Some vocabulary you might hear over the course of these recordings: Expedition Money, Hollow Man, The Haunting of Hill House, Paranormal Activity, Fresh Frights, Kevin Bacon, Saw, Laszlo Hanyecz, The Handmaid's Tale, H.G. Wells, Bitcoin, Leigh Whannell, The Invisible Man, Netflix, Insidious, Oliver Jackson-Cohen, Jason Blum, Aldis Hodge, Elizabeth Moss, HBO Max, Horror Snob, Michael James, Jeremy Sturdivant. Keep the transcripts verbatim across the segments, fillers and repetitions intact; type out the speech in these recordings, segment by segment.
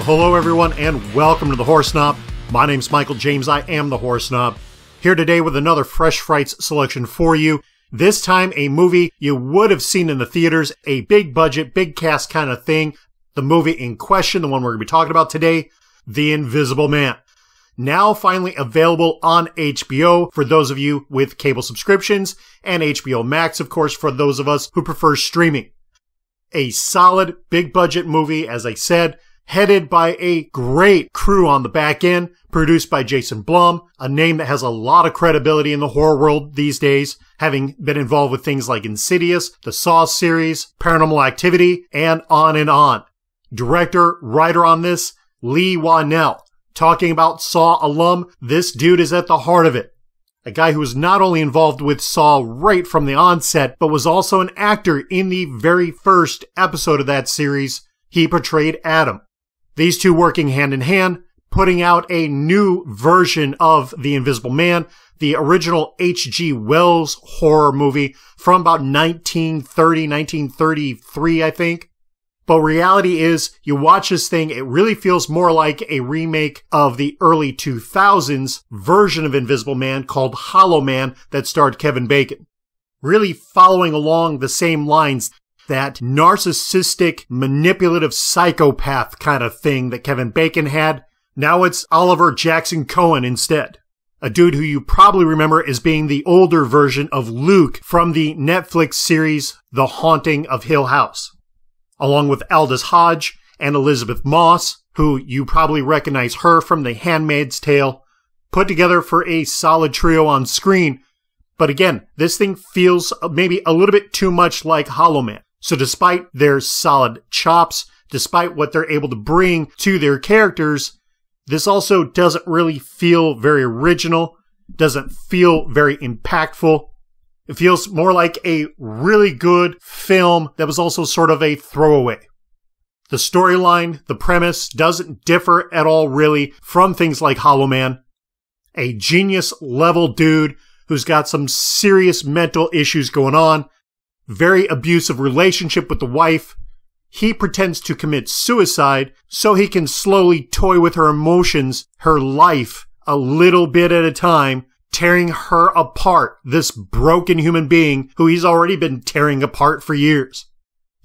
Well, hello everyone and welcome to the Horror Snob. My name's Michael James, I am the Horror Snob, here today with another Fresh Frights selection for you. This time a movie you would have seen in the theaters, a big budget, big cast kind of thing. The movie in question, the one we're going to be talking about today, The Invisible Man. Now finally available on H B O for those of you with cable subscriptions, and H B O Max, of course, for those of us who prefer streaming. A solid, big budget movie, as I said, headed by a great crew on the back end, produced by Jason Blum, a name that has a lot of credibility in the horror world these days, having been involved with things like Insidious, the Saw series, Paranormal Activity, and on and on. Director, writer on this, Leigh Whannell. Talking about Saw alum, this dude is at the heart of it. A guy who was not only involved with Saw right from the onset, but was also an actor in the very first episode of that series. He portrayed Adam. These two working hand in hand, putting out a new version of The Invisible Man, the original H G Wells horror movie from about nineteen thirty, nineteen thirty-three, I think. But reality is, you watch this thing, it really feels more like a remake of the early two thousands version of Invisible Man called Hollow Man that starred Kevin Bacon. Really following along the same lines, that narcissistic, manipulative psychopath kind of thing that Kevin Bacon had. Now it's Oliver Jackson-Cohen instead. A dude who you probably remember as being the older version of Luke from the Netflix series The Haunting of Hill House. Along with Aldis Hodge and Elizabeth Moss, who you probably recognize her from The Handmaid's Tale, put together for a solid trio on screen. But again, this thing feels maybe a little bit too much like Hollow Man. So despite their solid chops, despite what they're able to bring to their characters, this also doesn't really feel very original, doesn't feel very impactful. It feels more like a really good film that was also sort of a throwaway. The storyline, the premise, doesn't differ at all really from things like Hollow Man. A genius level dude who's got some serious mental issues going on, very abusive relationship with the wife. He pretends to commit suicide so he can slowly toy with her emotions, her life, a little bit at a time, tearing her apart, this broken human being who he's already been tearing apart for years.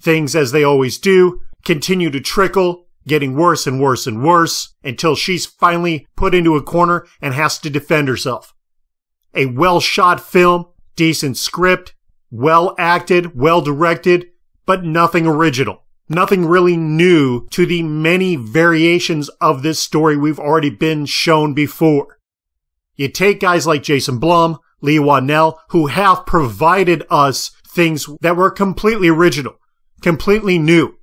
Things, as they always do, continue to trickle, getting worse and worse and worse, until she's finally put into a corner and has to defend herself. A well-shot film, decent script, well-acted, well-directed, but nothing original. Nothing really new to the many variations of this story we've already been shown before. You take guys like Jason Blum, Leigh Whannell, who have provided us things that were completely original, completely new,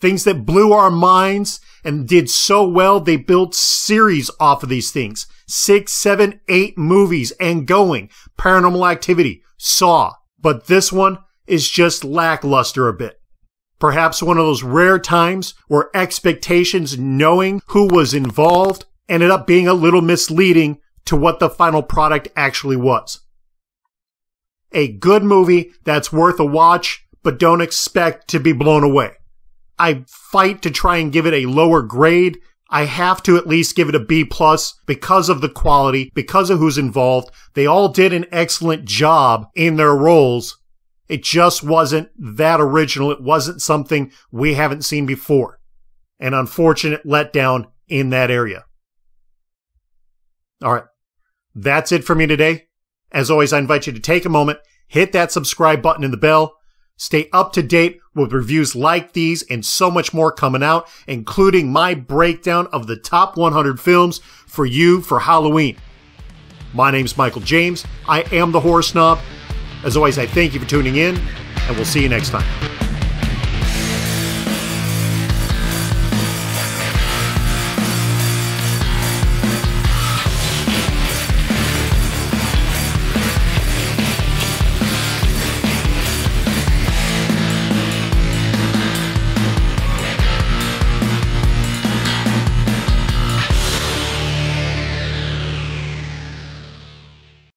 things that blew our minds and did so well they built series off of these things. Six, seven, eight movies and going. Paranormal Activity, Saw. But this one is just lackluster a bit. Perhaps one of those rare times where expectations, knowing who was involved, ended up being a little misleading to what the final product actually was. A good movie that's worth a watch, but don't expect to be blown away. I fight to try and give it a lower grade. I have to at least give it a B plus because of the quality, because of who's involved. They all did an excellent job in their roles. It just wasn't that original. It wasn't something we haven't seen before. An unfortunate letdown in that area. All right. That's it for me today. As always, I invite you to take a moment, hit that subscribe button and the bell. Stay up to date with reviews like these and so much more coming out, including my breakdown of the top one hundred films for you for Halloween. My name's Michael James. I am the Horror Snob. As always, I thank you for tuning in, and we'll see you next time.